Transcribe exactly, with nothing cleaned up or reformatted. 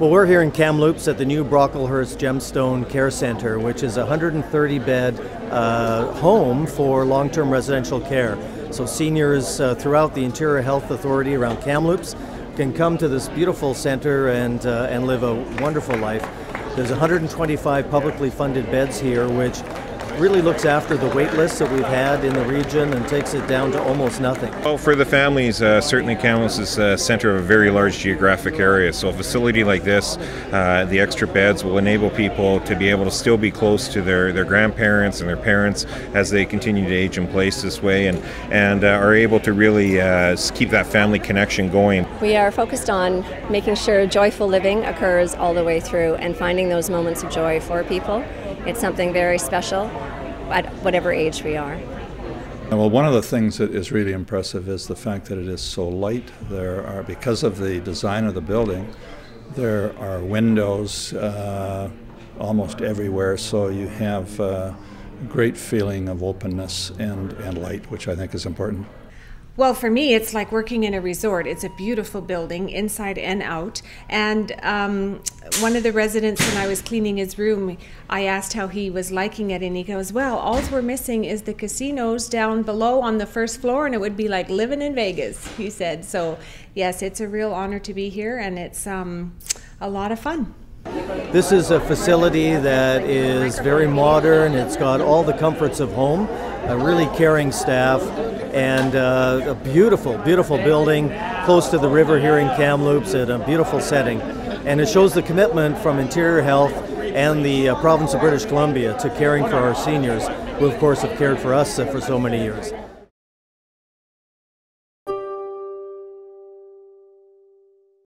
Well, we're here in Kamloops at the new Brocklehurst Gemstone Care Center, which is a one hundred thirty bed uh, home for long-term residential care. So seniors uh, throughout the Interior Health Authority around Kamloops can come to this beautiful center and, uh, and live a wonderful life. There's one hundred twenty-five publicly funded beds here, which really looks after the wait list that we've had in the region and takes it down to almost nothing. Well, for the families, uh, certainly Kamloops is the uh, center of a very large geographic area, so a facility like this, uh, the extra beds will enable people to be able to still be close to their, their grandparents and their parents as they continue to age in place this way, and, and uh, are able to really uh, keep that family connection going. We are focused on making sure joyful living occurs all the way through and finding those moments of joy for people. It's something very special at whatever age we are. Well, one of the things that is really impressive is the fact that it is so light. There are, because of the design of the building, there are windows uh, almost everywhere, so you have a great feeling of openness and, and light, which I think is important. Well, for me, it's like working in a resort. It's a beautiful building, inside and out. And um, one of the residents, when I was cleaning his room, I asked how he was liking it, and he goes, well, all we're missing is the casinos down below on the first floor, and it would be like living in Vegas, he said. So, yes, it's a real honor to be here, and it's um, a lot of fun. This is a facility that is very modern. It's got all the comforts of home, a really caring staff, and uh, a beautiful, beautiful building close to the river here in Kamloops in a beautiful setting. And it shows the commitment from Interior Health and the uh, province of British Columbia to caring for our seniors, who of course have cared for us uh, for so many years.